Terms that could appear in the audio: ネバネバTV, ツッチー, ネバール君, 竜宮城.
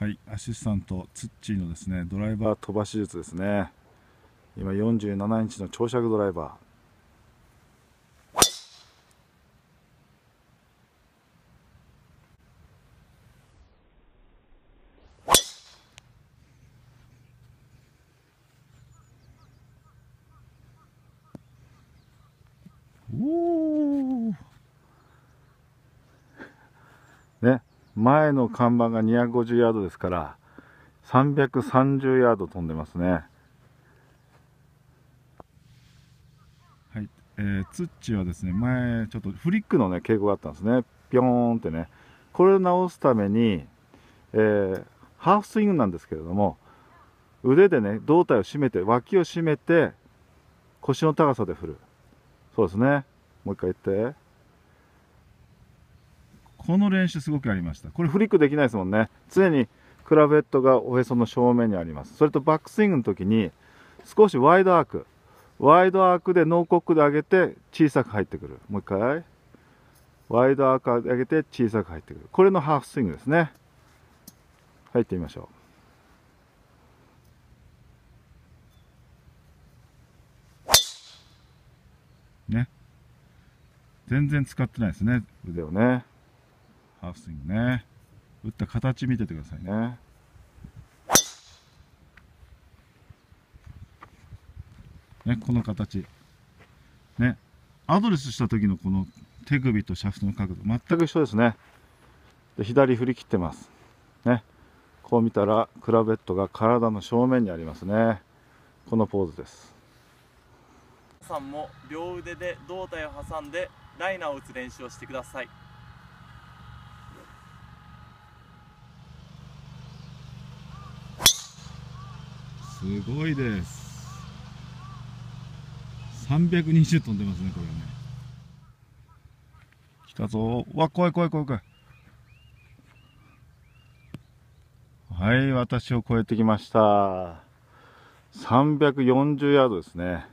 はい、アシスタントツッチーのですねドライバー飛ばし術ですね。今47インチの長尺ドライバー。おお。ね。前の看板が250ヤードですから330ヤード飛んでますね。はい、ツッチはですね前ちょっとフリックのね傾向があったんですね。ピョーンってね、これを直すために、ハーフスイングなんですけれども腕でね胴体を締めて脇を締めて腰の高さで振る。そうですね、もう一回言って。この練習すごくありました。これフリックできないですもんね。常にクラブヘッドがおへその正面にあります。それとバックスイングの時に少しワイドアークでノーコックで上げて小さく入ってくる。もう一回ワイドアーク上げて小さく入ってくる。これのハーフスイングですね。入ってみましょう。ね、全然使ってないですね腕をね。ハーフスイングね、打った形見ててくださいね。ね、この形ね、アドレスした時のこの手首とシャフトの角度全く一緒ですね。で左振り切ってますね。こう見たらクラブヘッドが体の正面にありますね。このポーズです。皆さんも両腕で胴体を挟んでライナーを打つ練習をしてください。すごいです。320飛んでますね、これね。来たぞ。うわ、怖い。はい、私を超えてきました。340ヤードですね。